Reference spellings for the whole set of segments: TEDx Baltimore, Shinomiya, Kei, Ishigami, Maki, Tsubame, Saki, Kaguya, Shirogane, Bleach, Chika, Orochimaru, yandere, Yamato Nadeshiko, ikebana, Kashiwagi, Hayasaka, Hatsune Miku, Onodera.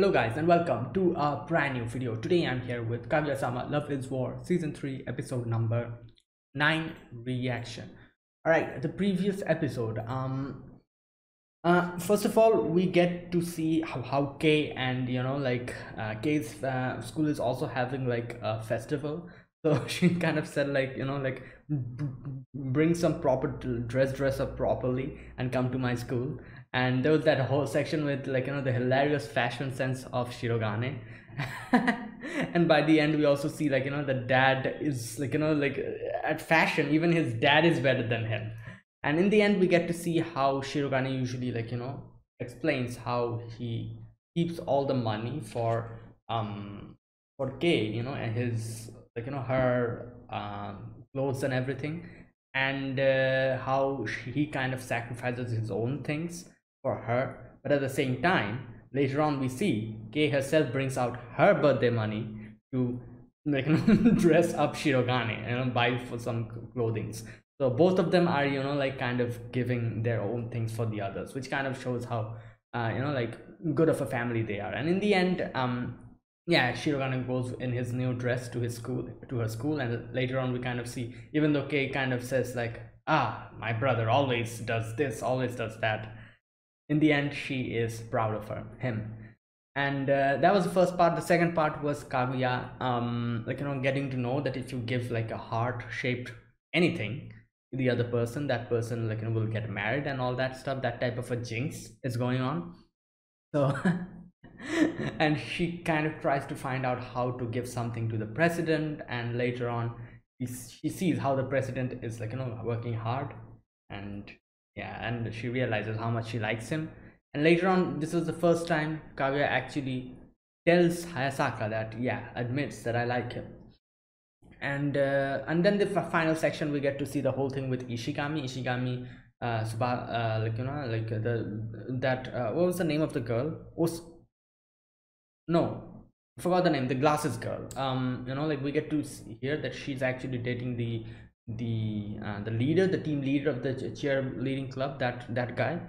Hello guys and welcome to a brand new video. Today I'm here with Kaguya-sama Love is War Season 3 Episode number 9 reaction. Alright, the previous episode, first of all we get to see how Kei and Kei's school is also having like a festival. So she kind of said like, bring some proper dress up properly and come to my school. And there was that whole section with like, the hilarious fashion sense of Shirogane. And by the end, we also see like, the dad is like, at fashion, even his dad is better than him. And in the end, we get to see how Shirogane usually like, explains how he keeps all the money for Kei, and his, her clothes and everything, and how he kind of sacrifices his own things for her. But at the same time, later on we see Kei herself brings out her birthday money to dress up Shirogane and buy for some clothing. So both of them are kind of giving their own things for the others, which kind of shows how good of a family they are. And in the end, yeah, Shirogane goes in his new dress to his school, to her school, and later on we kind of see, even though Kei kind of says like, ah, my brother always does this, always does that, in the end she is proud of him. And that was the first part. The second part was Kaguya, getting to know that if you give like a heart-shaped anything to the other person, that person will get married and all that stuff. That type of a jinx is going on. So. And she kind of tries to find out how to give something to the president, and later on she sees how the president is working hard, and yeah, and she realizes how much she likes him. And later on, this is the first time Kaguya actually tells Hayasaka that, yeah, admits that I like him. And then the final section we get to see the whole thing with Ishigami, what was the name of the girl? No, I forgot the name. The glasses girl. We get to hear that she's actually dating the leader, the team leader of the cheerleading club. That guy.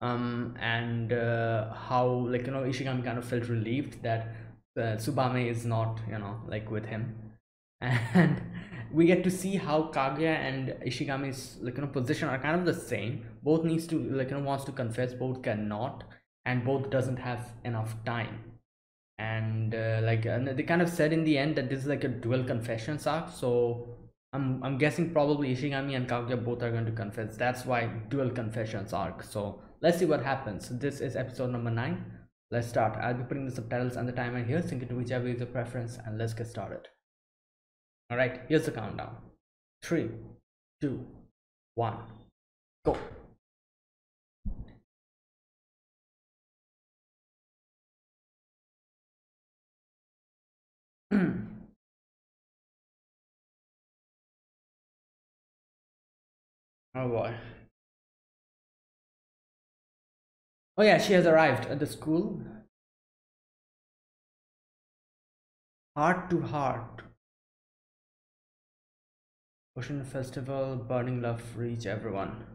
And how Ishigami kind of felt relieved that Tsubame is not with him, and we get to see how Kaguya and Ishigami's position are kind of the same. Both needs to wants to confess, both cannot, and both doesn't have enough time. And they kind of said in the end that this is like a dual confessions arc, so I'm guessing probably Ishigami and Kaguya both are going to confess. That's why dual confessions arc. So let's see what happens. This is episode number 9. Let's start. I'll be putting the subtitles and the timer here, sync it to whichever is your preference, and let's get started. All right, here's the countdown. 3, 2, 1, go. Oh boy. Oh yeah, she has arrived at the school. Heart to heart. Ocean festival, burning love reach everyone.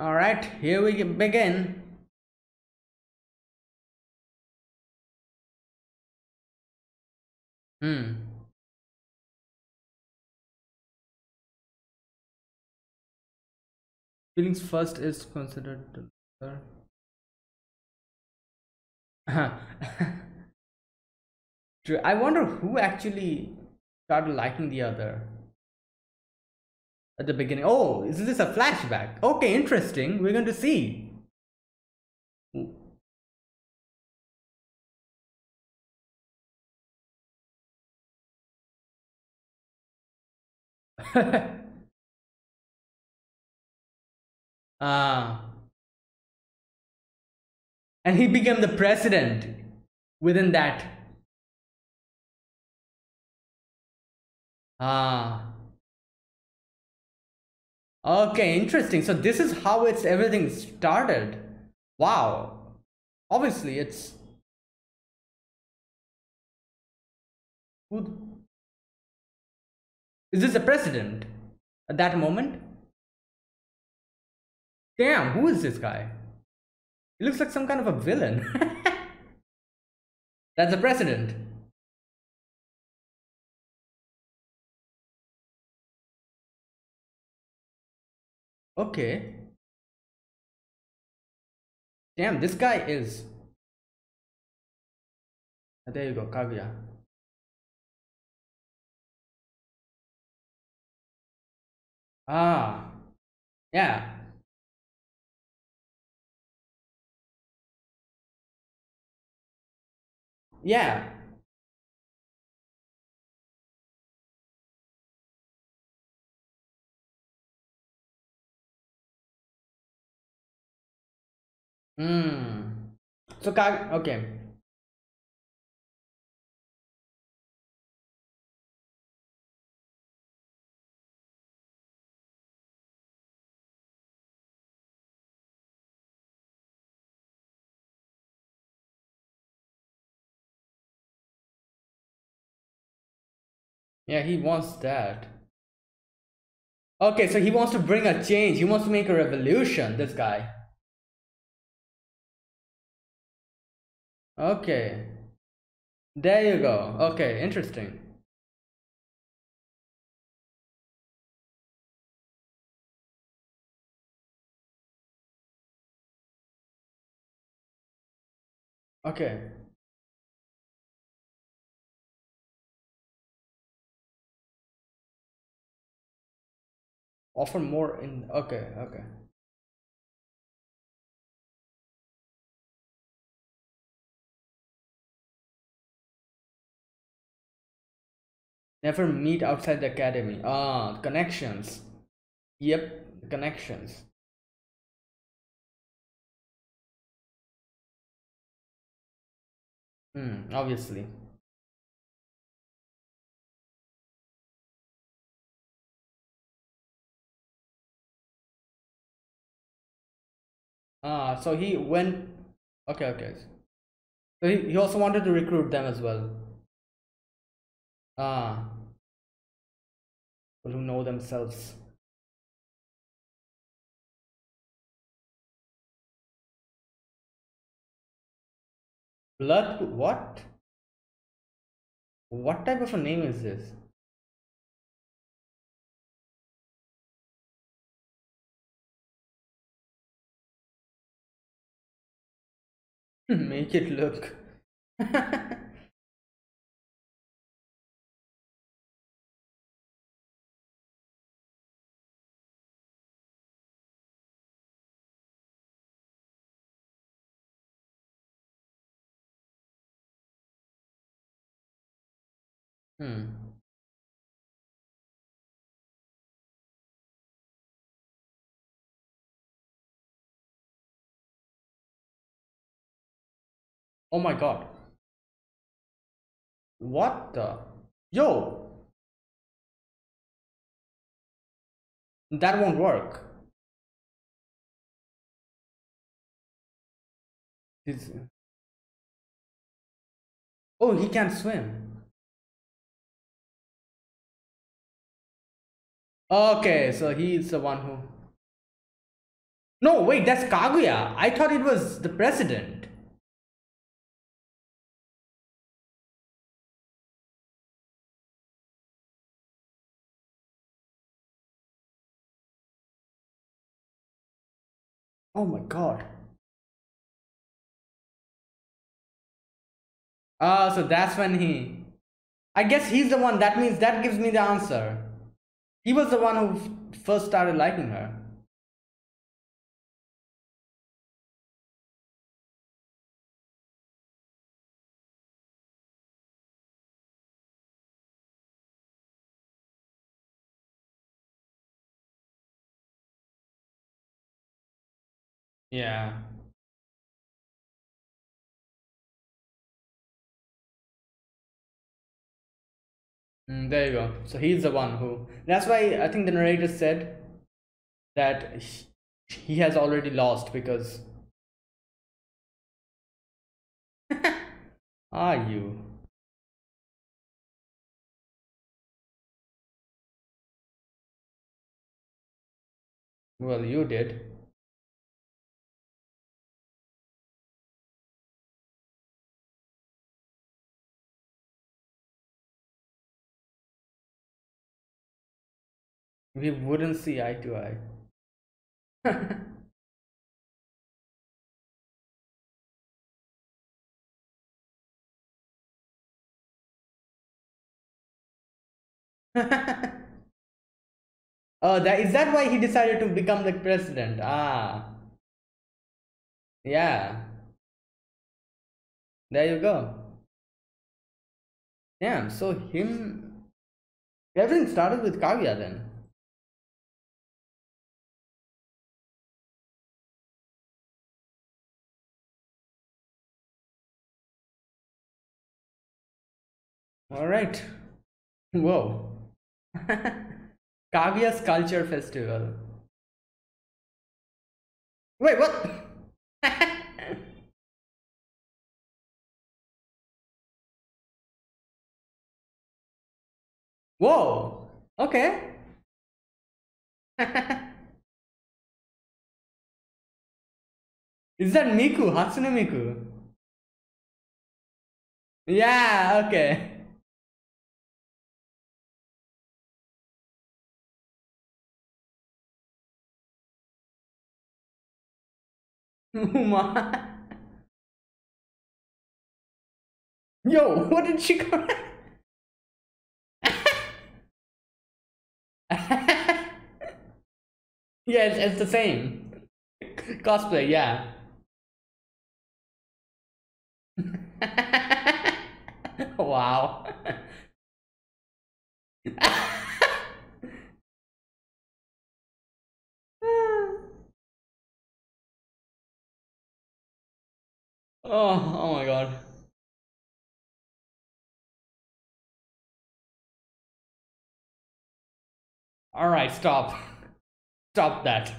All right, here we begin. Feelings first is considered. True. I wonder who actually started liking the other at the beginning. Oh, is this a flashback? Okay, interesting. We're going to see. And he became the president within that. Okay, interesting. So this is how everything started. Wow. Obviously it's good. Is this the president at that moment? Damn, who is this guy? He looks like some kind of a villain. That's the president. Okay. Damn, this guy is. There you go, Kaguya. Ah, yeah. Yeah. So okay. Yeah, he wants that. Okay, so he wants to bring a change. He wants to make a revolution, this guy. Okay. There you go. Okay, interesting. Okay. Offer more in. Okay. Never meet outside the academy. Ah, connections. Yep, connections. Obviously. Ah, so he went. Okay. So he also wanted to recruit them as well. Ah, people who know themselves. Blood, what? What type of a name is this? Make it look. Oh my god. What the? Yo! That won't work. It's... Oh, he can't swim. Okay, so he's the one who... No, wait, that's Kaguya. I thought it was the president. Oh my god. Ah, so that's when he... I guess he's the one, that means that gives me the answer. He was the one who first started liking her. Yeah. There you go. So he's the one who... That's why I think the narrator said that he has already lost because... Are you? Well, you did. We wouldn't see eye to eye. Oh, that is that why he decided to become the president? Ah, yeah. There you go. Damn. So him, everything started with Kaguya then. All right. Whoa. Kaguya's Culture Festival. Wait, what? Whoa. Okay. Is that Miku? Hatsune Miku? Yeah, okay. Yo, what did she call Yes, it's the same. Cosplay, yeah. Wow. Oh my God. All right, stop. Stop that.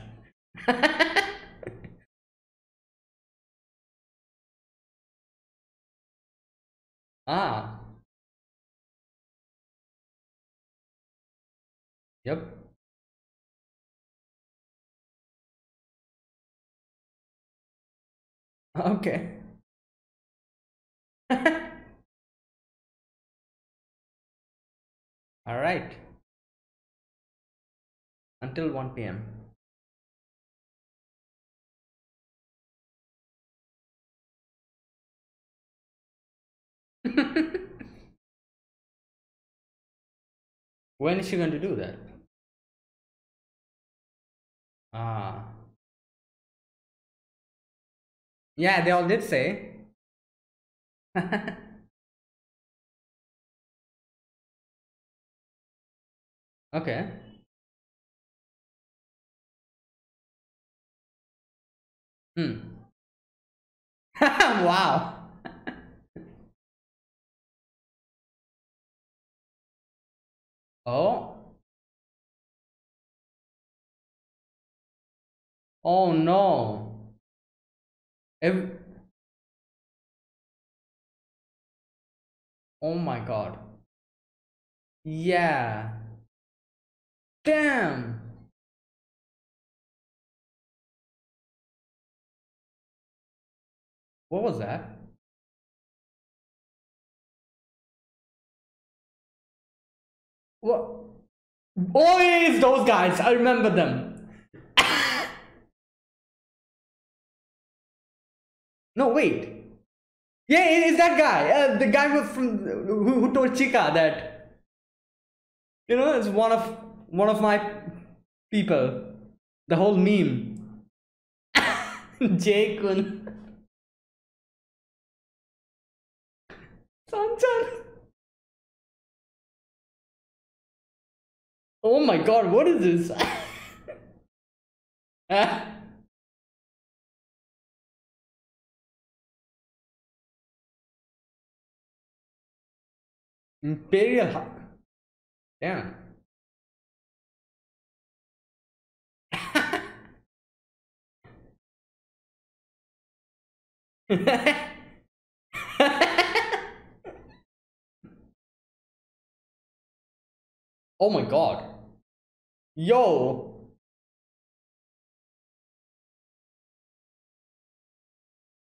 Ah. Yep. Okay. All right, until 1 p.m. When is she going to do that? Ah, yeah, they all did say. Okay. Hmm. Wow. Oh. Oh no. Oh my God. Yeah. Damn. What was that? What? Boys, those guys. I remember them. No, wait. Yeah, it's that guy. The guy who told Chika that, you know, it's one of my people. The whole meme. J-kun. Sanchan. Oh my God! What is this? Imperial Heart. Damn. Oh my God. Yo.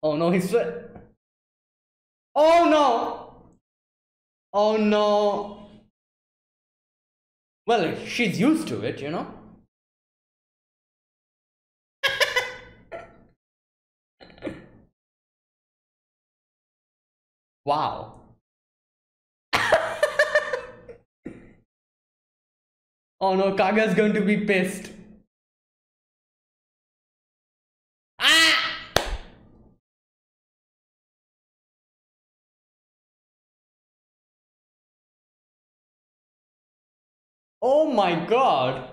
Oh no, he's straight. Oh no! Oh no! Well, she's used to it, you know? Wow. Oh no, Kaga's going to be pissed. Oh my God.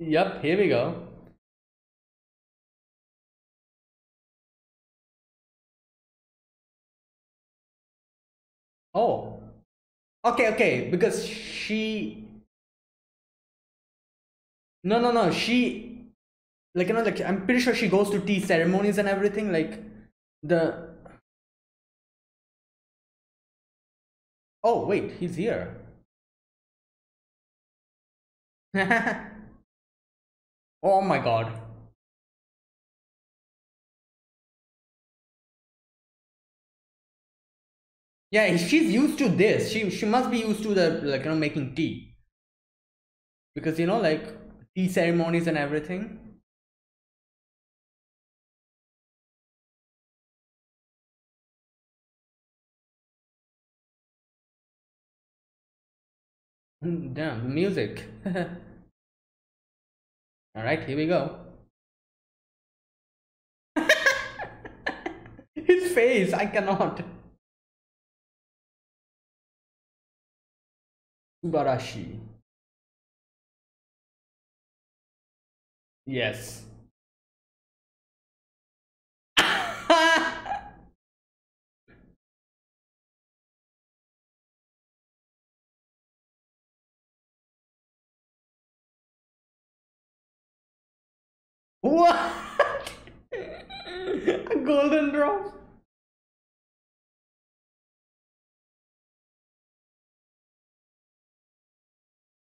Yep, here we go. Oh. Okay, because she... No, she... Like, you know, like, I'm pretty sure she goes to tea ceremonies and everything, like... The... Oh, wait, he's here. Oh my God. Yeah, she's used to this. She must be used to the, like, you know, making tea. Because, you know, like, tea ceremonies and everything. Damn, music. All right, here we go. His face, I cannot. Subarashi. Yes. What? A golden drop?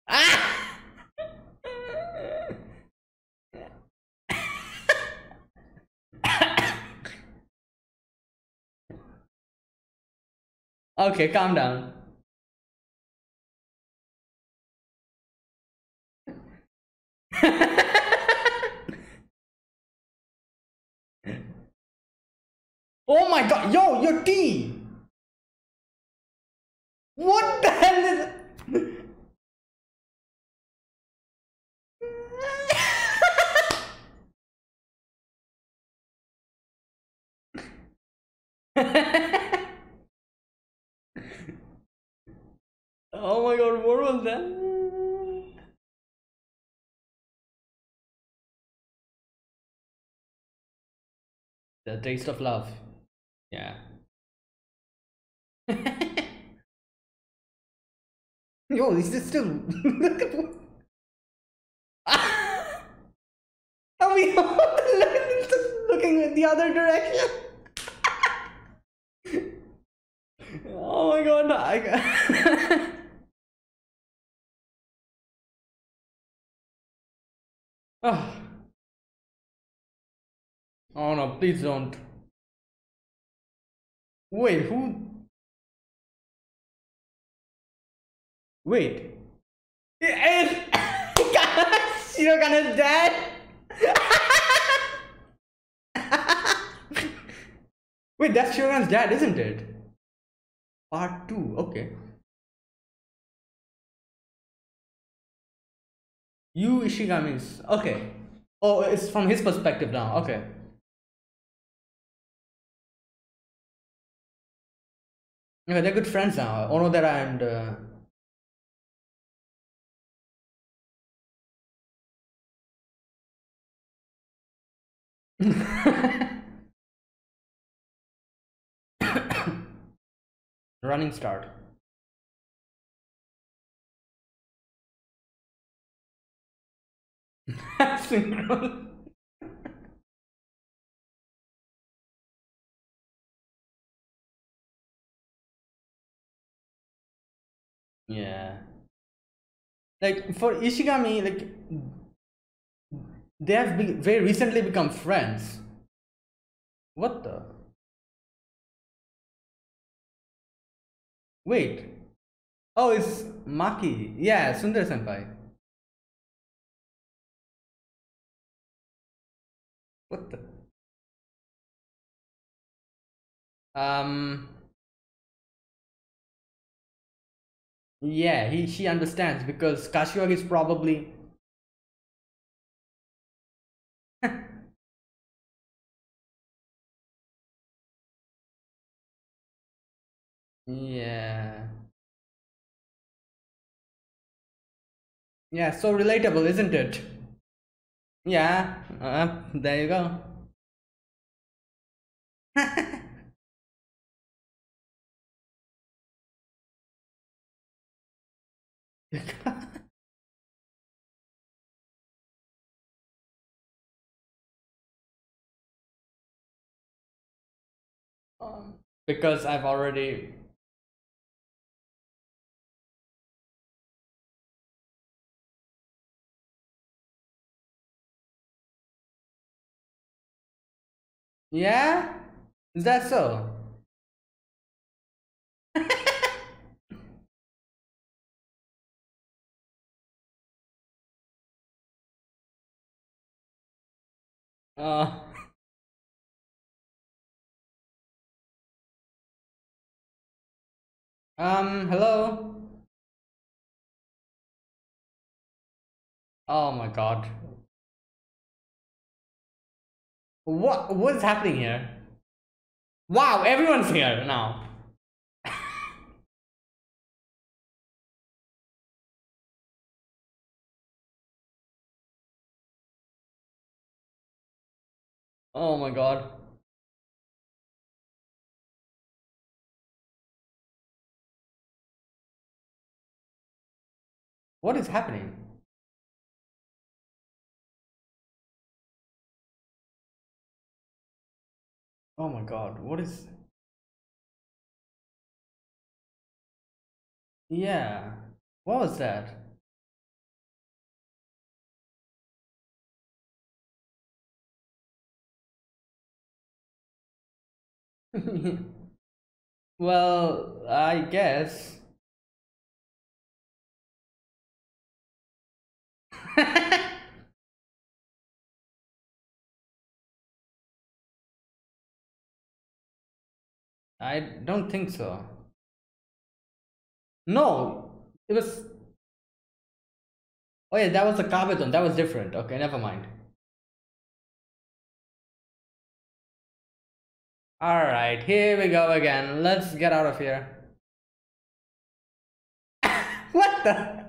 Ah! Okay, calm down. Oh my God, yo, your tea! What the hell is it? Oh my God, what was that? The taste of love. Yeah. Yo, is this still? Look at what. Are we all looking in the other direction? Oh my God! I... Oh. Oh no! Please don't. Wait, who? Wait. Shirogane is dead. Wait, that's Shirogane's dad, isn't it? Part 2. Okay. You Ishigami's. Okay. Oh, it's from his perspective now. Okay. Yeah, they're good friends now, Onodera and... Running start. Synchro. Yeah. Like for Ishigami, like they have very recently become friends. What the? Wait. Oh, it's Maki. Yeah, Sundar Senpai. What the? Yeah, she understands because Kashiwagi is probably. Yeah. Yeah, so relatable, isn't it? Yeah, there you go. Because I've already. Yeah? Is that so? Hello? Oh my god. What's happening here? Wow, everyone's here now. Oh my god. What is happening? Oh my god, what is. Yeah, what was that? Well, I guess. I don't think so. No, it was. Oh yeah, that was a Kabeton. That was different. Okay, never mind. All right, here we go again. Let's get out of here. What the?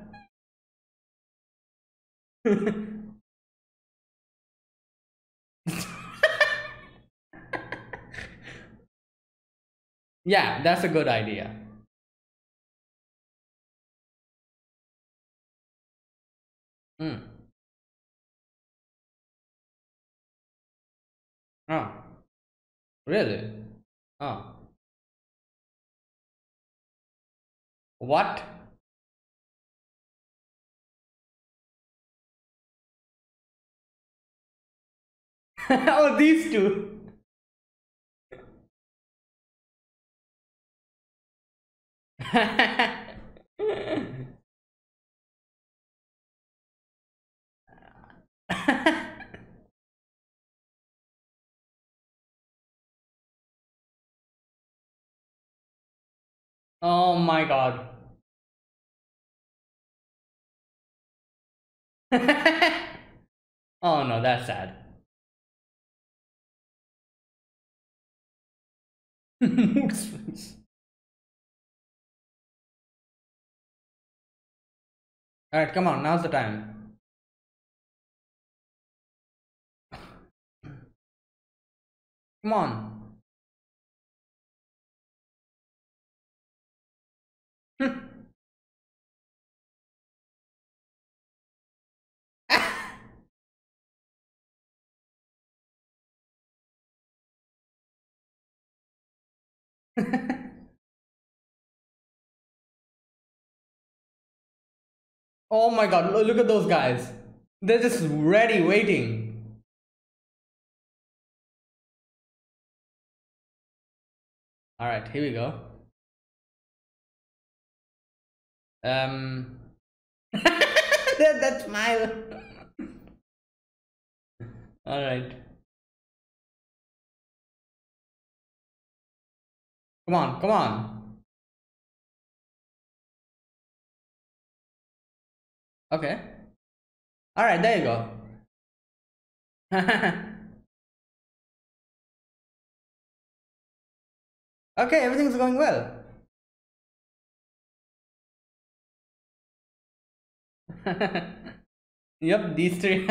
Yeah, that's a good idea. Oh, really? Oh. What? Oh, these two. Oh my god. Oh no, that's sad. Alright, come on, now's the time. Come on. Oh my god, look at those guys. They're just ready, waiting. Alright, here we go. That smile. Alright. Come on, come on. Okay. Alright, there you go. Okay, everything's going well. Yep, these three.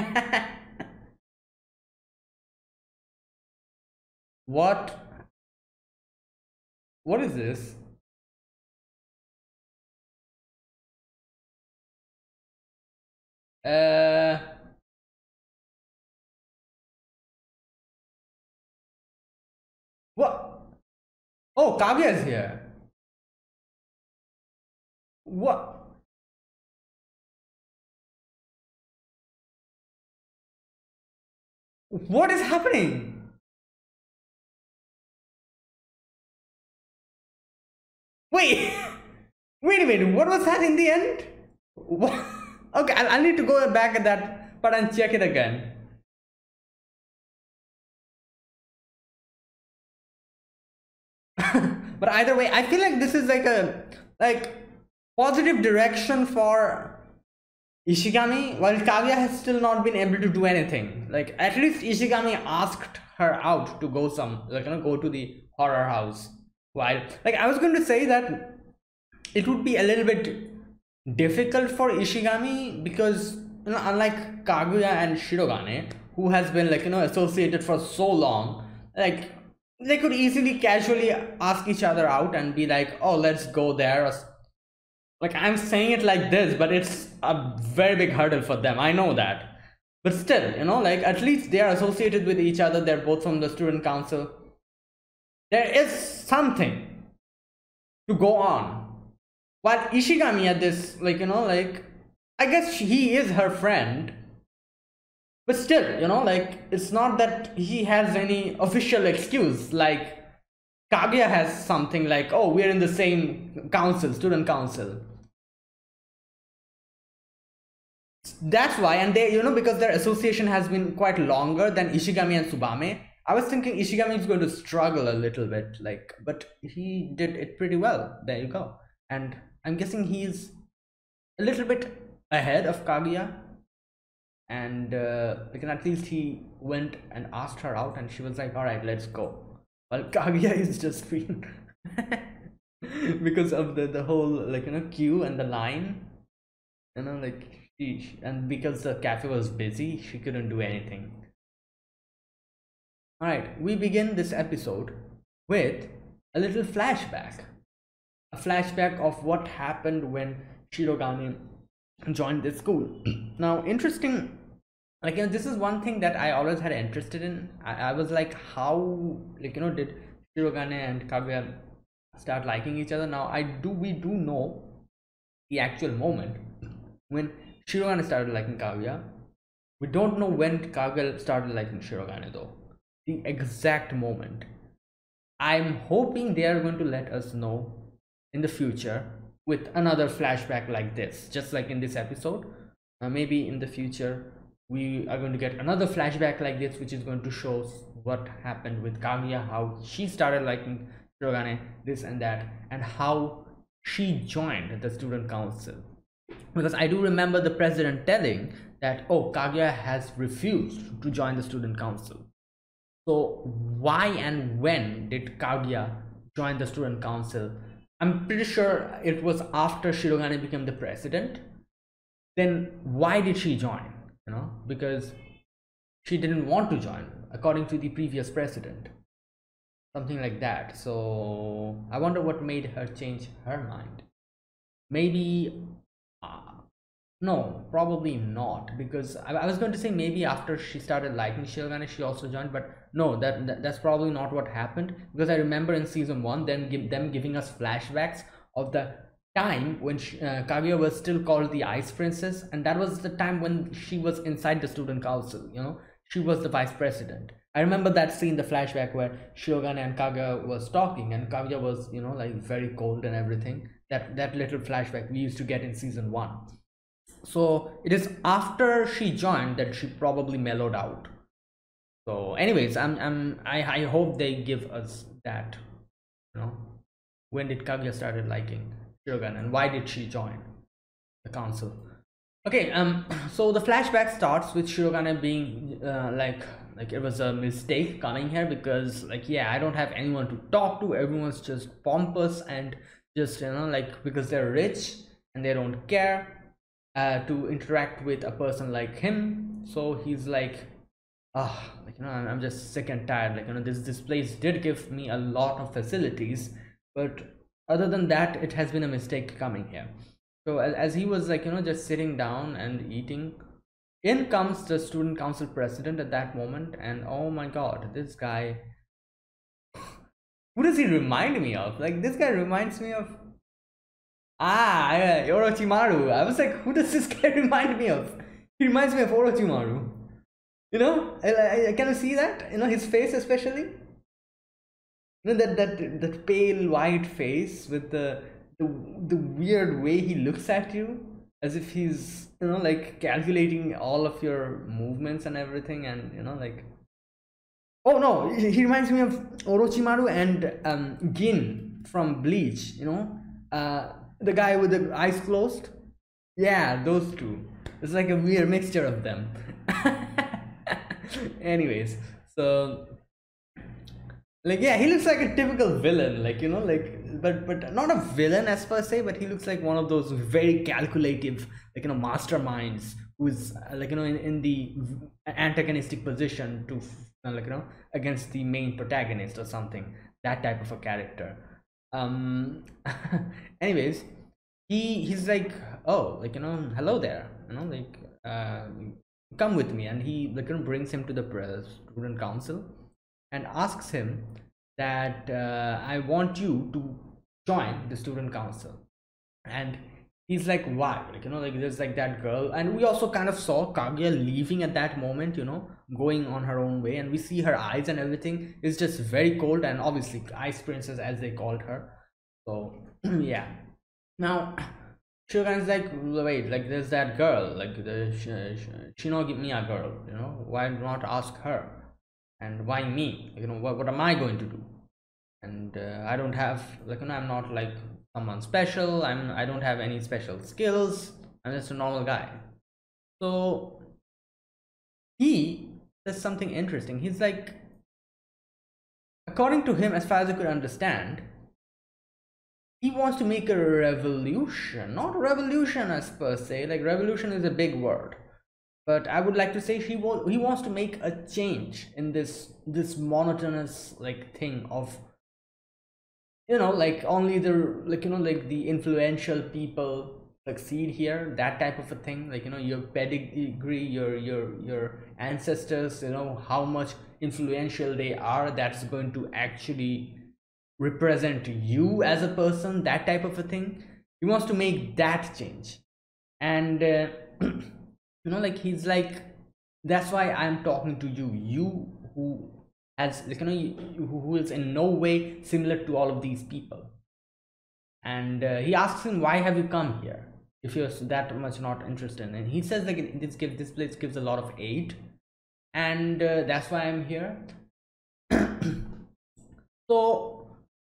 What? What is this? What? Oh, Kaguya is here. What? What is happening? Wait, wait a minute. What was that in the end? What? Okay, I need to go back at that part and check it again. But either way, I feel like this is like a positive direction for Ishigami, while Kaguya has still not been able to do anything. Like, at least Ishigami asked her out to go go to the horror house. While, like, I was going to say that it would be a little bit difficult for Ishigami because, you know, unlike Kaguya and Shirogane, who has been associated for so long, like, they could easily casually ask each other out and be like, oh, let's go there. Like, I'm saying it like this, but it's a very big hurdle for them. I know that, but still, you know, like, at least they are associated with each other. They're both from the student council. There is something to go on. While Ishigami at this, I guess he is her friend, but still, you know, like, it's not that he has any official excuse. Like, Kaguya has something like, oh, we're in the same council, student council. That's why, and they, you know, because their association has been quite longer than Ishigami and Tsubame, I was thinking Ishigami is going to struggle a little bit, like, but he did it pretty well. There you go. And I'm guessing he's a little bit ahead of Kaguya. And at least he went and asked her out and she was like, all right, let's go. Well, Kaguya is just been because of the whole queue and the line, and because the cafe was busy, she couldn't do anything. All right, we begin this episode with a little flashback, a flashback of what happened when Shirogane joined this school. Now, interesting, this is one thing that I always had interested in. I was like, how did Shirogane and Kaguya start liking each other? Now we do know the actual moment when Shirogane started liking Kaguya. We don't know when Kaguya started liking Shirogane though, the exact moment. I'm hoping they are going to let us know in the future with another flashback like this, just like in this episode. Maybe in the future we are going to get another flashback like this, which is going to show what happened with Kaguya, how she started liking Shirogane, this and that, and how she joined the student council. Because I do remember the president telling that, oh, Kaguya has refused to join the student council. So why and when did Kaguya join the student council? I'm pretty sure it was after Shirogane became the president. Then why did she join? You know, because she didn't want to join, according to the previous president, something like that. So I wonder what made her change her mind. Maybe no, probably not, because I was going to say maybe after she started liking Shirogane, she also joined, but no, that's probably not what happened, because I remember in season 1 them giving us flashbacks of the time when Kaguya was still called the Ice Princess, and that was the time when she was inside the student council. You know, she was the vice president. I remember that scene, the flashback where Shirogane and Kaguya was talking, and Kaguya was, you know, like very cold and everything. That little flashback we used to get in season 1. So it is after she joined that she probably mellowed out. So anyways, I hope they give us that, you know, when did Kaguya started liking Shirogane and why did she join the council? Okay, so the flashback starts with Shirogane being like it was a mistake coming here, because like, yeah, I don't have anyone to talk to, everyone's just pompous and just, you know, like, because they're rich and they don't care to interact with a person like him. So he's like, ah, like, you know, I'm just sick and tired, like, you know, this place did give me a lot of facilities, but other than that it has been a mistake coming here. So as he was, like, you know, just sitting down and eating, in comes the student council president at that moment, and oh my god, this guy, who does he remind me of? Like, this guy reminds me of Orochimaru. I was like, who does this guy remind me of? He reminds me of Orochimaru. You know, can you see that? You know, his face especially. You know, that pale white face with the weird way he looks at you, as if he's, you know, like calculating all of your movements and everything, and, you know, like, oh no, he reminds me of Orochimaru and Gin from Bleach, you know, the guy with the eyes closed. Yeah, those two. It's like a weird mixture of them. Anyways, so like, yeah, he looks like a typical villain, like, you know, like, but not a villain as per se, but he looks like one of those very calculative, like, you know, masterminds who's like, you know, in the antagonistic position to, like, you know, against the main protagonist or something, that type of a character. Anyways, he's like, oh, like, you know, hello there, you know, like, come with me, and he, like, you know, brings him to the student council and asks him that I want you to join the student council. And he's like, why? Like, you know, like, there's like that girl, and we also kind of saw Kaguya leaving at that moment, you know, going on her own way, and we see her eyes and everything is just very cold, and obviously Ice Princess as they called her. So yeah, now Shirogane like, wait, like, there's that girl, like the Shinomiya girl, you know, why not ask her? And why me? You know, what am I going to do? And I don't have, like, you know, I'm not like someone special. I don't have any special skills. I'm just a normal guy. So he says something interesting. He's like, according to him, as far as I could understand, he wants to make a revolution. Not revolution as per se. Like, revolution is a big word. But I would like to say he wants to make a change in this monotonous, like, thing of, you know, like, only the, like, you know, like, the influential people succeed here, that type of a thing, like, you know, your pedigree, your ancestors, you know, how much influential they are, that's going to actually represent you as a person, that type of a thing. He wants to make that change, and you know, like, he's like, that's why I'm talking to you, who has, like, you know, who is in no way similar to all of these people. And he asks him, why have you come here if you're that much not interested? And he says, like, this place gives a lot of aid, and that's why I'm here. So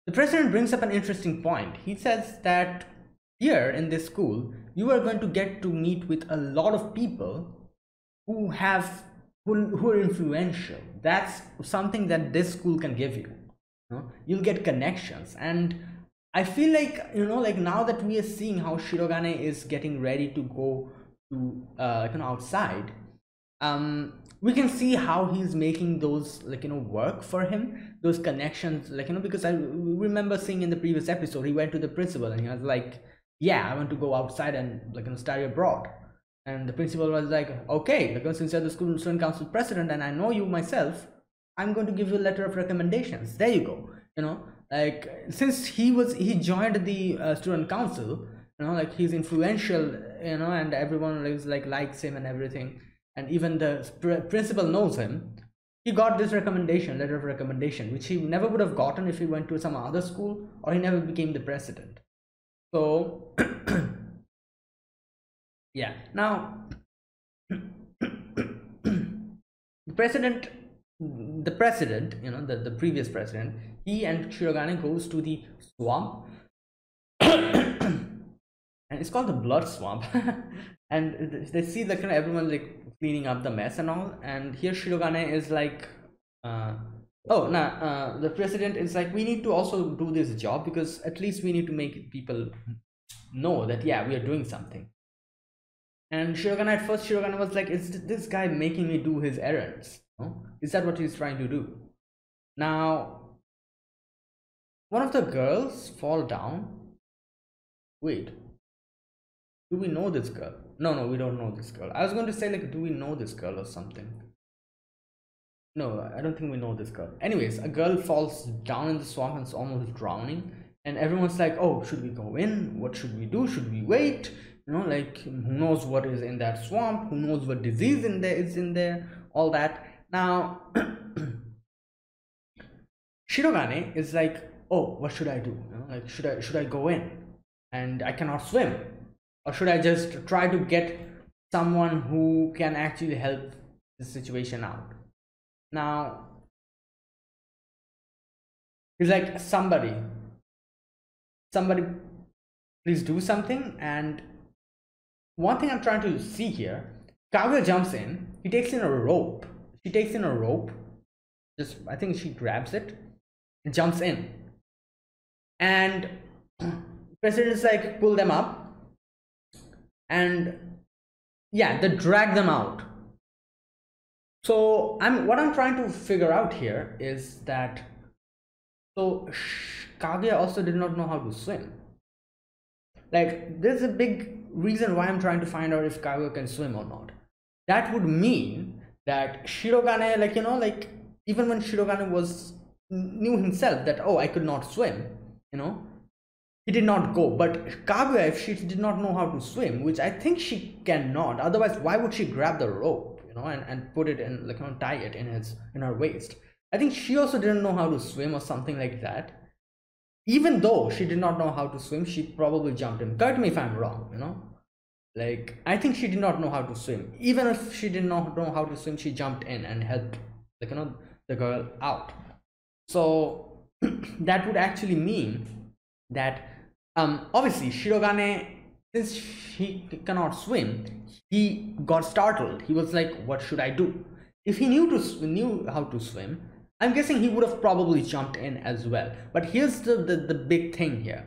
the president brings up an interesting point. He says that here in this school, you are going to get to meet with a lot of people who are influential. That's something that this school can give you. You know? You'll get connections. And I feel like, you know, like, now that we are seeing how Shirogane is getting ready to go to, you know, outside, we can see how he's making those, like, you know, work for him, those connections, like, you know, because I remember seeing in the previous episode, he went to the principal and he was like, yeah, I want to go outside and, like, you know, study abroad. And the principal was like, okay, because since you're the student council president and I know you myself, I'm going to give you a letter of recommendations. There you go. You know, like, since he joined the student council, you know, like he's influential, you know, and everyone is like likes him and everything, and even the principal knows him. He got this recommendation, letter of recommendation, which he never would have gotten if he went to some other school, or he never became the president. So yeah, now the president, you know, the previous president, he and Shirogane goes to the swamp and it's called the blood swamp and they see the kind of everyone like cleaning up the mess and all, and here Shirogane is like the president is like, we need to also do this job because at least we need to make people know that yeah, we are doing something. And Shirogane, at first Shirogane was like, is this guy making me do his errands? No? Is that what he's trying to do? Now one of the girls fall down. Wait, do we know this girl? No, we don't know this girl. I was going to say like, do we know this girl or something? No, I don't think we know this girl. Anyways, a girl falls down in the swamp and is almost drowning, and everyone's like, oh, should we go in? What should we do? Should we wait? You know, like, who knows what is in that swamp? Who knows what disease in there is in there? All that. Now Shirogane is like, oh, what should I do? You know, like, should I go in? And I cannot swim. Or should I just try to get someone who can actually help the situation out? Now he's like, somebody please do something. And one thing I'm trying to see here, Kaguya jumps in, he takes in a rope, just I think she grabs it and jumps in, and president is like, pull them up. And yeah, they drag them out. So what I'm trying to figure out here is that, so Kaguya also did not know how to swim. Like, there's a big reason why I'm trying to find out if Kaguya can swim or not. That would mean that Shirogane, like, you know, like even when Shirogane knew himself that, oh, I could not swim, you know, he did not go. But Kaguya, if she did not know how to swim, which I think she cannot, otherwise why would she grab the rope, you know, and put it in, like, you know, tie it in her waist? I think she also didn't know how to swim or something like that. Even though she did not know how to swim, she probably jumped in. Correct me if I'm wrong, you know, like, I think she did not know how to swim. Even if she did not know how to swim, she jumped in and helped, like, you know, the girl out. So that would actually mean that obviously Shirogane, since he cannot swim, he got startled. He was like, what should I do? If he knew how to swim, I'm guessing he would have probably jumped in as well. But here's the big thing here.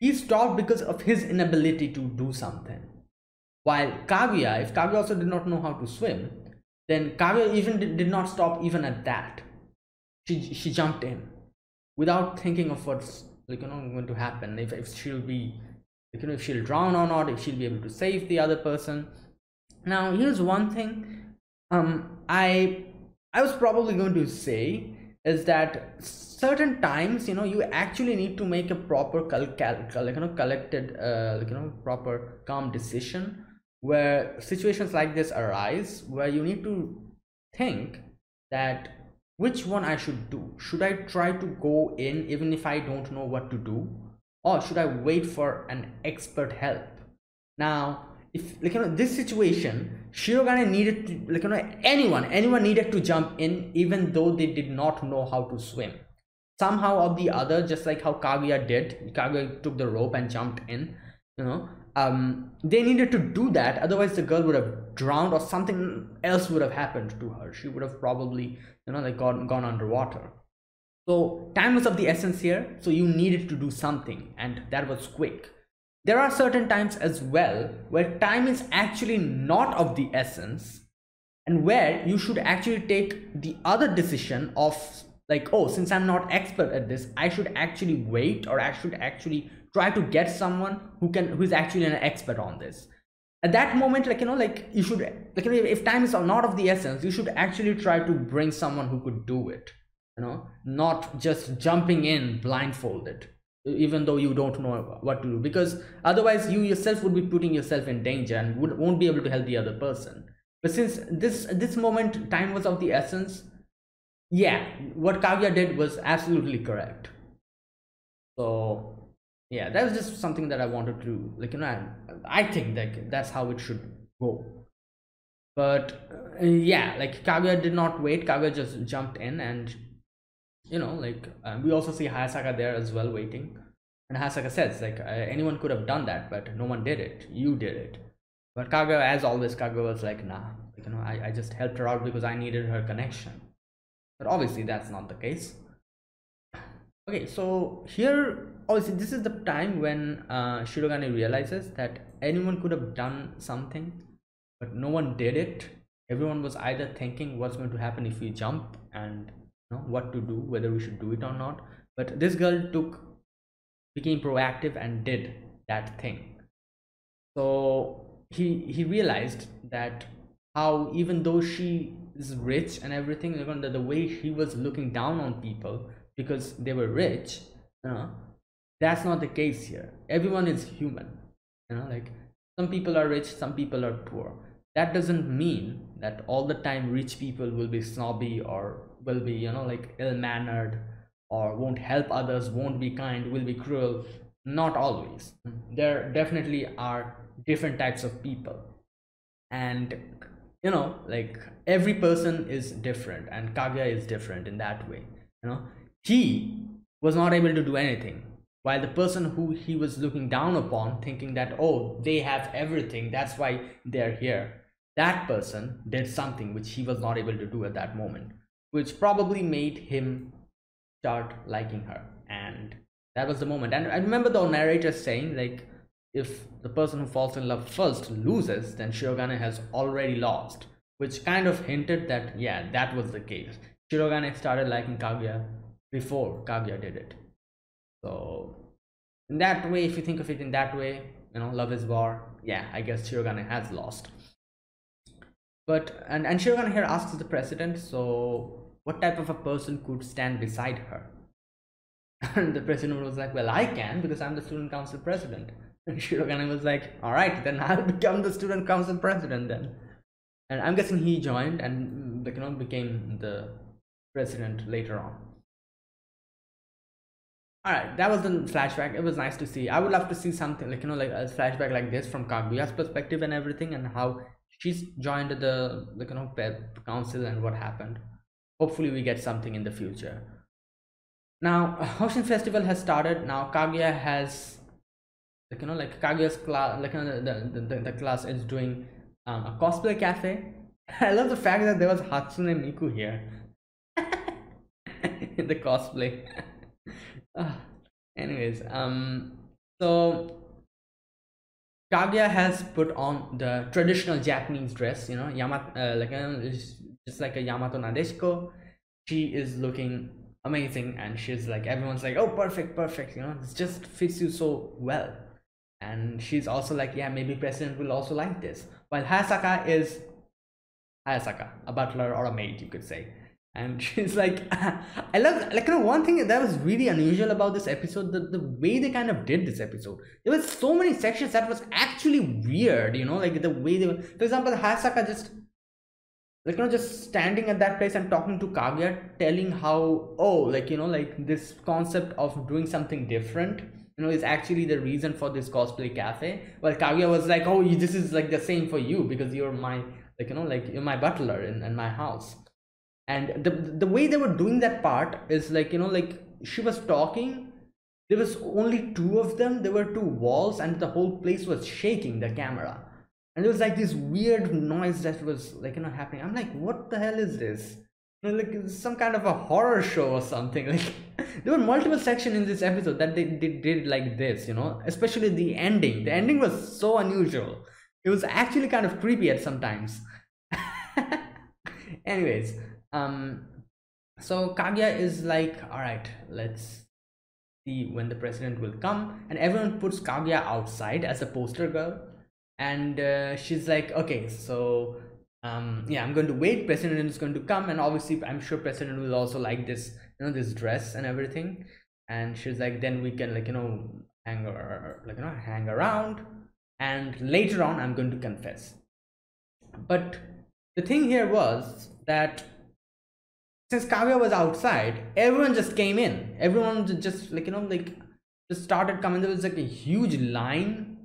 He stopped because of his inability to do something. While Kaguya, if Kaguya also did not know how to swim, then Kaguya even did not stop even at that. She jumped in without thinking of what's, like, you know, going to happen, if she'll be, like, you know, if she'll drown or not, if she'll be able to save the other person. Now here's one thing I was probably going to say is that certain times, you know, you actually need to make a proper proper calm decision where situations like this arise, where you need to think that, which one I should do? Should I try to go in even if I don't know what to do? Or should I wait for an expert help? Now, if, like, you know, this situation, Shirogane needed to, like, you know, anyone needed to jump in, even though they did not know how to swim. Somehow or the other, just like how Kaguya did, Kaguya took the rope and jumped in, you know, they needed to do that. Otherwise the girl would have drowned or something else would have happened to her. She would have probably, you know, like gone underwater. So time was of the essence here. So you needed to do something, and that was quick. There are certain times as well where time is actually not of the essence, and where you should actually take the other decision of, like, oh, since I'm not expert at this, I should actually wait, or I should actually try to get someone who is actually an expert on this. At that moment, like, you know, like, you should, like, you know, if time is not of the essence, you should actually try to bring someone who could do it, you know, not just jumping in blindfolded. even though you don't know what to do, because otherwise you yourself would be putting yourself in danger and won't be able to help the other person. But since this moment time was of the essence, yeah, what Kaguya did was absolutely correct. So yeah, that was just something that I wanted to, like, you know, I think that that's how it should go. But yeah, like, Kaguya did not wait. Kaguya just jumped in, and you know, like, we also see Hayasaka there as well, waiting. And Hayasaka says, like, anyone could have done that, but no one did it. You did it. But Kaguya, as always, Kaguya was like, nah, like, you know, I just helped her out because I needed her connection. But obviously, that's not the case. Okay, so here, obviously, this is the time when Shirogane realizes that anyone could have done something, but no one did it. Everyone was either thinking what's going to happen if we jump, and know what to do, whether we should do it or not, but this girl became proactive and did that thing. So he realized that how, even though she is rich and everything, even the way he was looking down on people because they were rich, you know, that's not the case here. Everyone is human, you know, like, some people are rich, some people are poor. That doesn't mean that all the time rich people will be snobby or will be, you know, like, ill-mannered or won't help others, won't be kind, will be cruel. Not always. There definitely are different types of people, and you know, like, every person is different, and Kaguya is different in that way. You know, he was not able to do anything, while the person who he was looking down upon, thinking that, oh, they have everything, that's why they're here, that person did something which he was not able to do at that moment, which probably made him start liking her. And that was the moment. And I remember the narrator saying, like, if the person who falls in love first loses, then Shirogane has already lost, which kind of hinted that, yeah, that was the case. Shirogane started liking Kaguya before Kaguya did it. So in that way, if you think of it in that way, you know, love is war. Yeah, I guess Shirogane has lost. But and Shirogane here asks the president, so what type of a person could stand beside her? And the president was like, well, I can, because I'm the student council president. And Shirogane was like, all right, then I'll become the student council president then. And I'm guessing he joined and, you know, became the president later on. All right, that was the flashback. It was nice to see. I would love to see something, like, you know, like a flashback like this from Kaguya's perspective and everything, and how she's joined the, like, you know, council and what happened. Hopefully we get something in the future. Now Hoshin Festival has started. Now Kaguya has, like, you know, like, Kaguya's class, like, you know, the class is doing a cosplay cafe. I love the fact that there was Hatsune Miku here in the cosplay. Anyways, so Kaguya has put on the traditional Japanese dress, you know, just like a Yamato Nadeshiko. She is looking amazing, and she's like, everyone's like, oh, perfect, perfect, you know, this just fits you so well. And she's also like, yeah, maybe president will also like this. While Hayasaka is Hayasaka, a butler or a maid, you could say. And she's like, I love, like, you know, one thing that was really unusual about this episode, the way they kind of did this episode. There was so many sections that was actually weird, you know, like the way they were, for example, Hayasaka just, like, you know, just standing at that place and talking to Kaguya, telling how, oh, like, you know, like, this concept of doing something different, you know, is actually the reason for this cosplay cafe. While Kaguya was like, oh, this is like the same for you, because you're my, like, you know, like, you're my butler in my house. And the way they were doing that part is, like, you know, like, she was talking, there was only two of them, there were two walls, and the whole place was shaking, the camera, and it was like this weird noise that was, like, you know, happening. I'm like, what the hell is this? You know, like, some kind of a horror show or something. Like, there were multiple sections in this episode that they did like this, you know, especially the ending. The ending was so unusual. It was actually kind of creepy at some times. Anyways, so Kaguya is like, all right, let's see when the president will come, and everyone puts Kaguya outside as a poster girl, and she's like, okay, so yeah, I'm going to wait, president is going to come, and obviously I'm sure president will also like this, you know, this dress and everything. And she's like, then we can like, you know, hang around, and later on I'm going to confess. But the thing here was that since Kaguya was outside, everyone just came in. Everyone just like, you know, like just started coming. There was like a huge line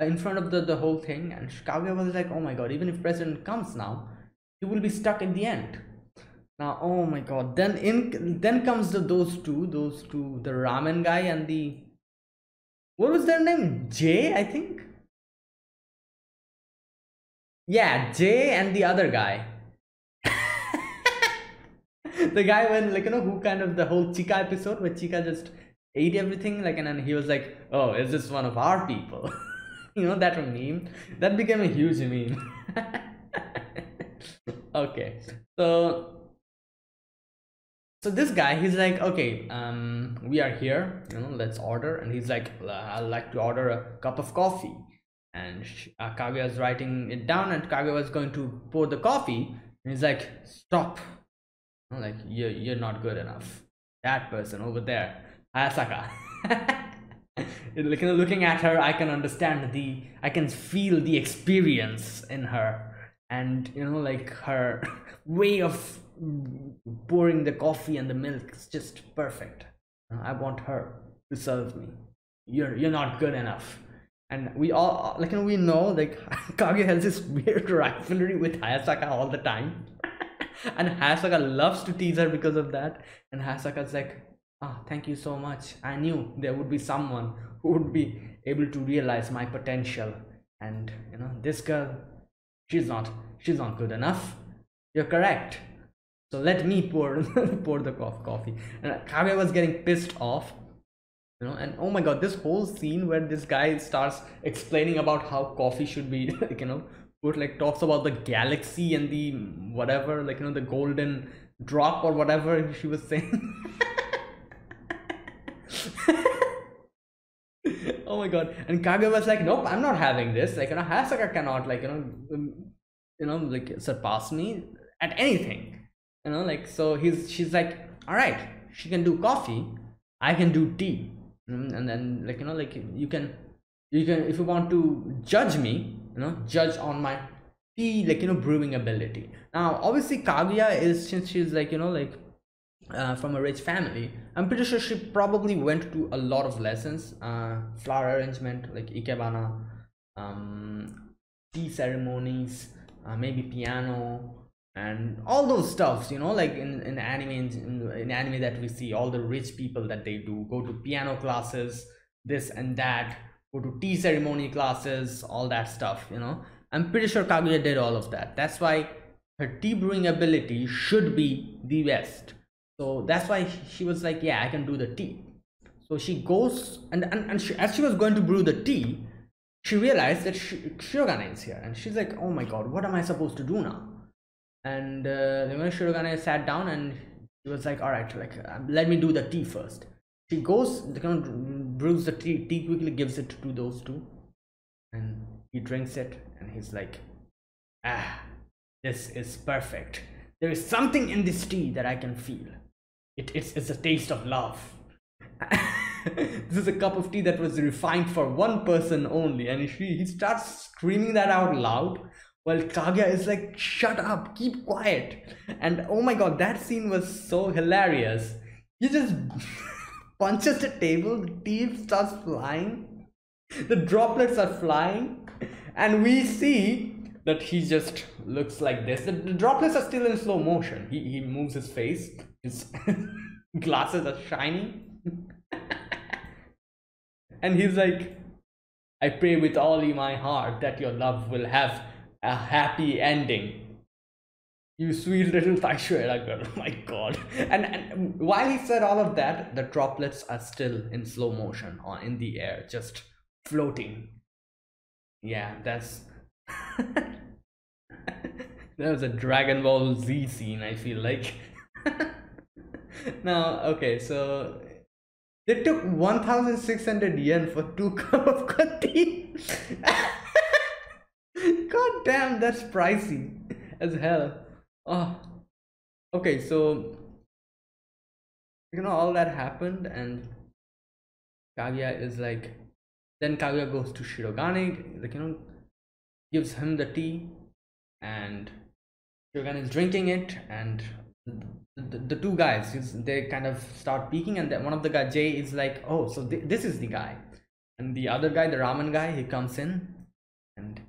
in front of the whole thing, and Kaguya was like, oh my god, even if president comes now, he will be stuck at the end. Now, oh my god, then comes those two, the ramen guy and the, what was their name? Jay, I think. Yeah, Jay and the other guy. The guy when, like, you know, who kind of the whole Chika episode where Chika just ate everything, like, and then he was like, oh, is this one of our people? You know, that meme? That became a huge meme. Okay, so this guy, he's like, okay, we are here, you know, let's order. And he's like, I'd like to order a cup of coffee. And Kaguya is writing it down, and Kaguya was going to pour the coffee, and he's like, stop. I'm like, you're not good enough. That person over there, Hayasaka. Looking at her, I can feel the experience in her, and you know, like her way of pouring the coffee and the milk is just perfect. I want her to serve me. You're not good enough. And we all, like, you know, we know, like, Kaguya has this weird rivalry with Hayasaka all the time. And Hayasaka loves to tease her because of that. And Hayasaka's like, ah, oh, thank you so much. I knew there would be someone who would be able to realize my potential. And, you know, this girl, she's not good enough. You're correct. So let me pour the coffee. And Kaguya was getting pissed off. You know, and oh my god, this whole scene where this guy starts explaining about how coffee should be, like, you know, put, like, talks about the galaxy and the whatever, like, you know, the golden drop or whatever she was saying. Oh my god. And Kaguya was like, nope, I'm not having this. Like, you know, Hayasaka cannot, like, you know, like, surpass me at anything. You know, like, so she's like, alright, she can do coffee, I can do tea. And then, like, you know, like, you can, if you want to judge me, you know, judge on my tea, like, you know, brewing ability. Now, obviously, Kaguya is, since she's, like, you know, like, from a rich family, I'm pretty sure she probably went to a lot of lessons, flower arrangement, like ikebana, tea ceremonies, maybe piano, and all those stuff, you know, like in anime, in anime that we see, all the rich people that they do go to piano classes, this and that, go to tea ceremony classes, all that stuff, you know. I'm pretty sure Kaguya did all of that. That's why her tea brewing ability should be the best. So that's why she was like, yeah, I can do the tea. So she goes and as she was going to brew the tea, she realized that Shirogane is here, and she's like, oh my god, what am I supposed to do now? And Shirogane sat down, and she was like, all right, like, let me do the tea first. She goes, kind of brews the tea quickly, gives it to those two, and he drinks it, and he's like, ah, this is perfect. There is something in this tea that I can feel. It's a taste of love. This is a cup of tea that was refined for one person only, and he starts screaming that out loud. Well, Kaguya is like, shut up, keep quiet. And oh my god, that scene was so hilarious. He just punches the table, tea starts flying, the droplets are flying, and we see that he just looks like this. The droplets are still in slow motion. He moves his face, his glasses are shiny. And he's like, I pray with all my heart that your love will have a happy ending, you sweet little Taishuera girl. Oh my god. And while he said all of that, the droplets are still in slow motion or in the air, just floating. Yeah, that's that was a Dragon Ball Z scene, I feel like. Now, okay, so they took 1,600 yen for 2 cups of tea. God damn, that's pricey as hell. Oh, okay, so all that happened, and Kaguya is like, then Kaguya goes to Shirogane, like, gives him the tea, and Shirogane is drinking it, and the two guys, they kind of start peeking, and then one of the guy, Jay, is like, oh, so this is the guy. And the other guy, the ramen guy, he comes in, and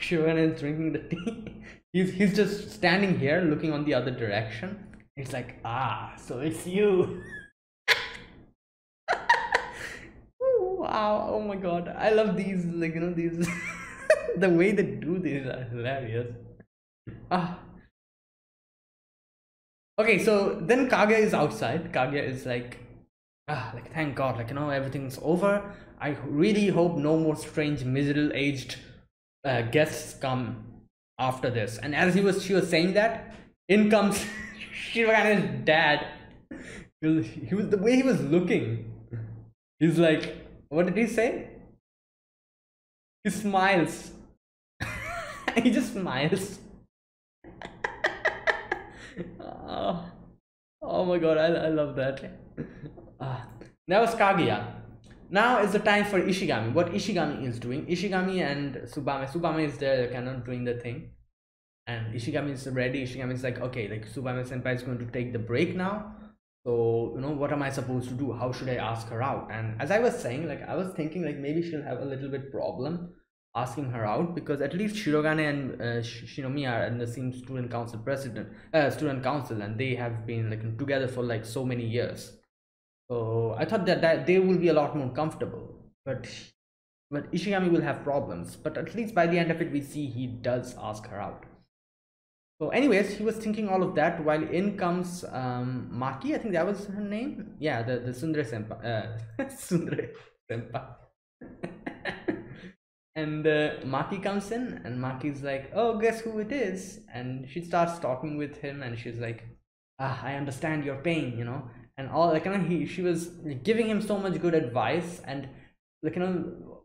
Shirogane is drinking the tea. He's just standing here looking on the other direction. It's like, ah, so it's you. Oh, wow, oh my god, I love these, like, these the way they do these are hilarious. Ah. Okay, so then Kaguya is outside. Kaguya is like, ah, like, thank god, like, everything's over. I really hope no more strange middle-aged guests come after this. And as she was saying that, in comes Shirogane's dad. He was the way he was looking, he's like, what did he say? He smiles. He just smiles. Oh my god, I love that. That was Kaguya. Now is the time for Ishigami. What Ishigami is doing, Ishigami and Tsubame is there, doing the thing. And Ishigami is ready. Ishigami is like, okay, like, Tsubame senpai is going to take the break now. So, what am I supposed to do? How should I ask her out? And as I was saying, like, I was thinking, like, maybe she'll have a little bit problem asking her out, because at least Shirogane and Shinomiya are in the same student council president, student council, and they have been, like, together for, like, so many years. So I thought that they will be a lot more comfortable, but Ishigami will have problems. But at least by the end of it, we see he does ask her out. So anyways, he was thinking all of that while in comes Maki, I think that was her name. Yeah, the Tsundere senpai. Tsundere senpai. And Maki comes in, and Maki's like, oh, guess who it is? And she starts talking with him, and she's like, ah, I understand your pain, and all, like, she was giving him so much good advice, and, like,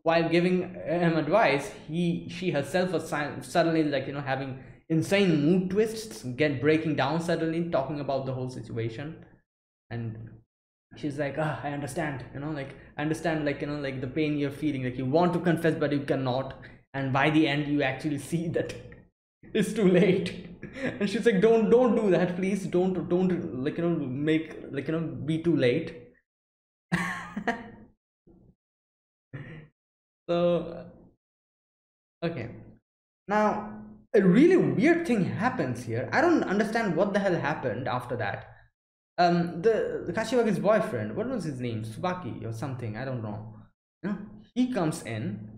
while giving him advice, she herself was suddenly, like, having insane mood twists, breaking down suddenly, talking about the whole situation. And she's like, ah, I understand, like, I understand, like, like, the pain you're feeling, like, you want to confess but you cannot, and by the end you actually see that it's too late. And she's like, don't do that, please, don't, like, make, like, be too late. So okay, now a really weird thing happens here. I don't understand what the hell happened after that. The Kashiwagi's boyfriend, what was his name? Tsubaki or something, I don't know. He comes in.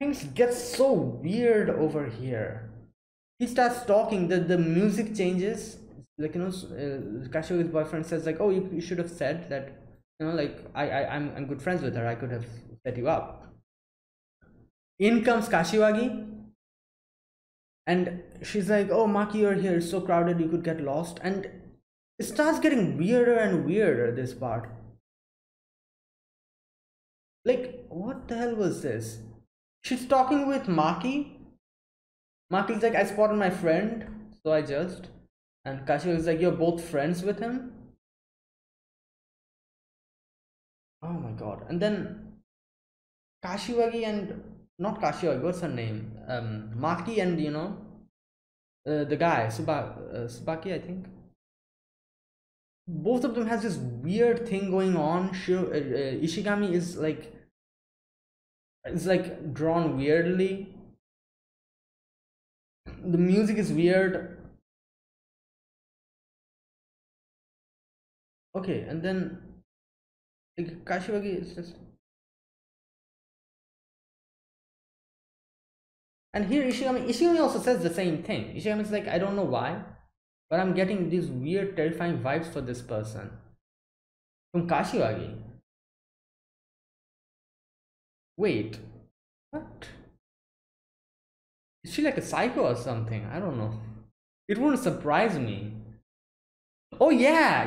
Things get so weird over here. He starts talking, the music changes. Like, Kashiwagi's boyfriend says, like, oh, you should have said that, like, I'm good friends with her. I could have set you up. In comes Kashiwagi. And she's like, oh, Maki, you're here, it's so crowded, you could get lost. And it starts getting weirder and weirder, this part. Like, what the hell was this? She's talking with Maki. Maki's like, I spotted my friend, so I just. And Kashiwagi's like, you're both friends with him? Oh my god. And then Kashiwagi and, not Kashiwagi, what's her name? Maki and, the guy, Tsubaki, I think. Both of them has this weird thing going on. Ishigami is like, it's like drawn weirdly. The music is weird. Okay, and then like, Kashiwagi is just. And here Ishigami also says the same thing. Ishigami is like, I don't know why, but I'm getting these weird, terrifying vibes for this person. From Kashiwagi. Wait, what? Is she like a psycho or something? I don't know. It wouldn't surprise me. Oh yeah.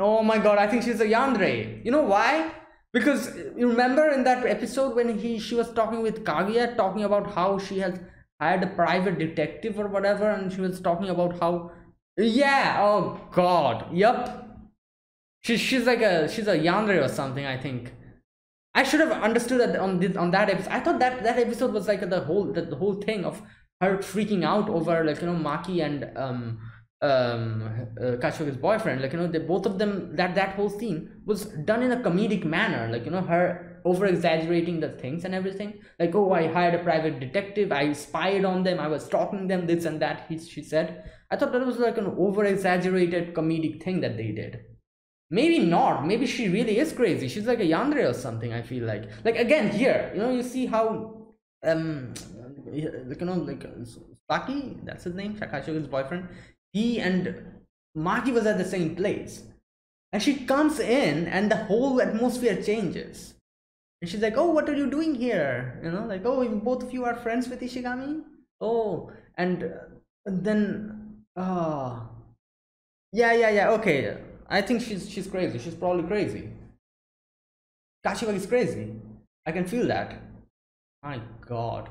Oh my god, I think she's a yandere. You know why? Because you remember in that episode when she was talking with Kaguya, talking about how she has hired a private detective or whatever, and she was talking about how Yeah, oh god, yep. She's like a, she's a yandere or something, I think. I should have understood that on that episode. I thought that episode was like the whole thing of her freaking out over, like, you know, Maki and Kashiwagi's boyfriend, like, you know, they both of them, that whole scene was done in a comedic manner, like, you know, her over exaggerating the things and everything, like, oh, I hired a private detective, I spied on them, I was stalking them, this and that, she said. I thought that was like an over exaggerated comedic thing that they did. Maybe not, maybe she really is crazy, she's like a yandere or something. I feel like again here, you know, you see how like, you know, like Saki, that's his name, Kashiwagi's boyfriend, he and Maki was at the same place, and she comes in and the whole atmosphere changes, and she's like, oh, what are you doing here, you know, like, oh, both of you are friends with Ishigami, oh, and then yeah, okay, I think she's crazy, she's probably crazy, Kashiwagi is crazy, I can feel that. My god,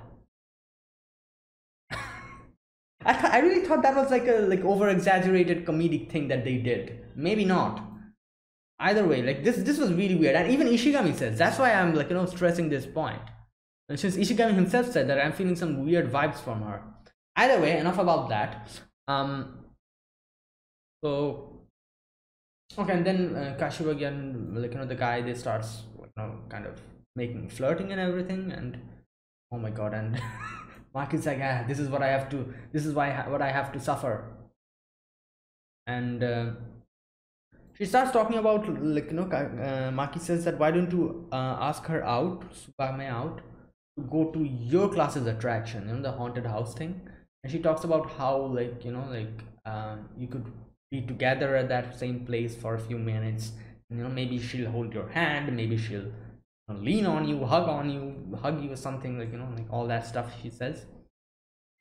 I really thought that was like a over exaggerated comedic thing that they did. Maybe not. Either way, like this was really weird. And even Ishigami says, that's why I'm, like, you know, stressing this point. And since Ishigami himself said that, I'm feeling some weird vibes from her. Either way, enough about that. So okay, and then Kashiwagi and, like, you know, the guy, they starts, you know, kind of making flirting and everything, and oh my god, and Maki's like, ah, this is what I have to, this is what I have to suffer. And she starts talking about, like, you know, Maki says that, why don't you ask her out, Tsubame out, to go to your class's attraction, you know, the haunted house thing. And she talks about how, like, you know, like you could be together at that same place for a few minutes, and, you know, maybe she'll hold your hand, maybe she'll lean on you, hug you or something, like, you know, like all that stuff she says.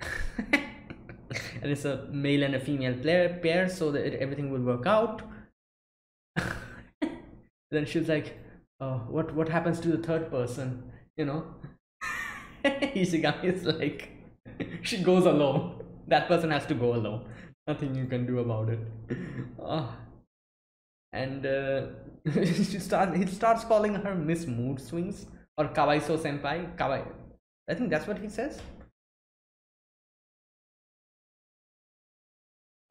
And it's a male and a female pair, so that everything will work out. Then she's like, oh, what happens to the third person, you know? Ishigami is like, she goes alone, that person has to go alone, nothing you can do about it. Oh. And he starts calling her Miss Mood Swings or Kawaiso Senpai. Kawaii, I think that's what he says.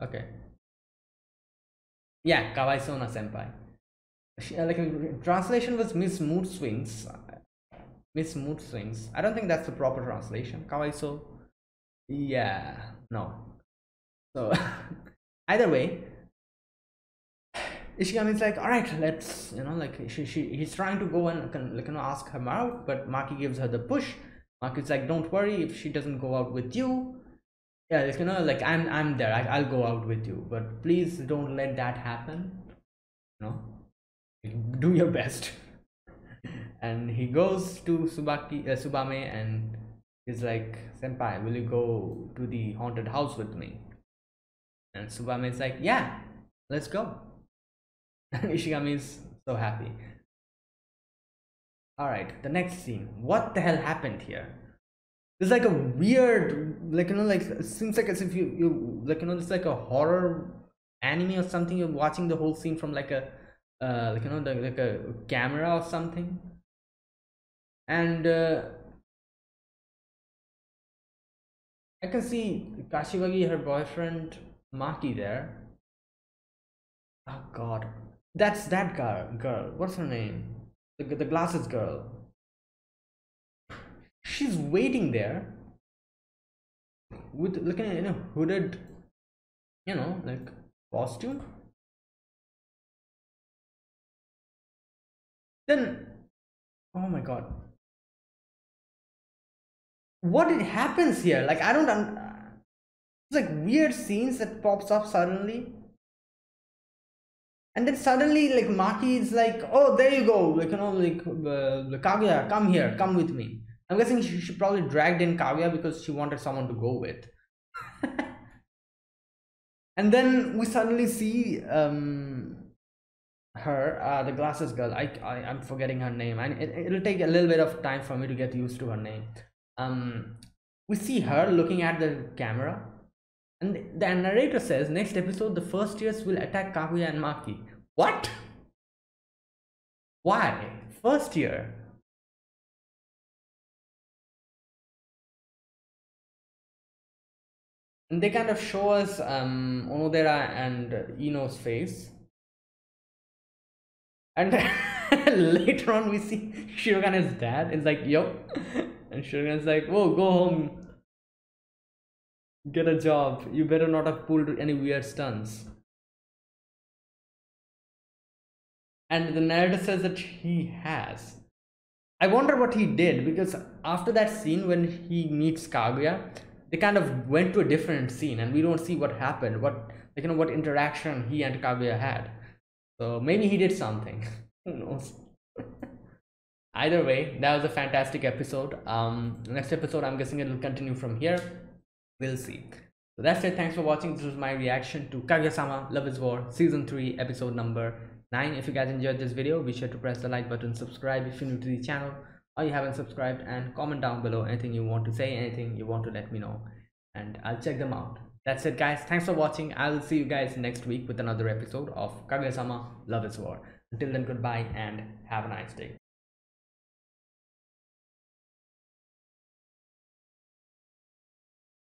Okay, yeah, Kawaiso na Senpai. She, like, translation was Miss Mood Swings. Miss Mood Swings. I don't think that's the proper translation. Kawaiso. Yeah, no. So either way, Ishigami's like, all right, let's, you know, like he's trying to go and, like, you know, ask him out, but Maki gives her the push. Maki's like, don't worry, if she doesn't go out with you, yeah, like, you know, like I'm there, I'll go out with you, but please don't let that happen, you know, like, do your best. And he goes to Tsubame and he's like, senpai, will you go to the haunted house with me? And Tsubame's like, yeah, let's go. Ishigami is so happy. Alright, the next scene. What the hell happened here? It's like a weird, like, you know, like, it seems like as if you like, you know, it's like a horror anime or something. You're watching the whole scene from like a like, you know, like a camera or something. And I can see Kashiwagi, her boyfriend Maki there. Oh god, that's that girl, what's her name, the glasses girl, she's waiting there with, looking at, you know, hooded, you know, like costume. Then oh my god, what it happens here, like, I don't, it's like weird scenes that pops up suddenly. And then suddenly, like, Maki is like, oh, there you go, like, you know, like, Kaguya, come here, come with me. I'm guessing she probably dragged in Kaguya because she wanted someone to go with. And then we suddenly see her, the glasses girl, I'm forgetting her name, and it'll take a little bit of time for me to get used to her name. We see her looking at the camera, And the narrator says, next episode, the first years will attack Kaguya and Maki. What? Why? First year? And they kind of show us Onodera and Ino's face. And later on, we see Shirogane's dad is like, yo. And Shirogane's like, whoa, go home. Get a job. You better not have pulled any weird stunts. And the narrator says that he has. I wonder what he did, because after that scene when he meets Kaguya, they kind of went to a different scene and we don't see what happened, what, like, you know, what interaction he and Kaguya had. So maybe he did something. Who knows? Either way, that was a fantastic episode. Next episode, I'm guessing it'll continue from here. We'll see. So that's it. Thanks for watching. This was my reaction to Kaguya-sama Love is War Season 3 Episode number 9. If you guys enjoyed this video, be sure to press the like button, subscribe if you're new to the channel or you haven't subscribed, and comment down below anything you want to say, anything you want to let me know, and I'll check them out. That's it, guys. Thanks for watching. I'll see you guys next week with another episode of Kaguya-sama Love is War. Until then, goodbye and have a nice day.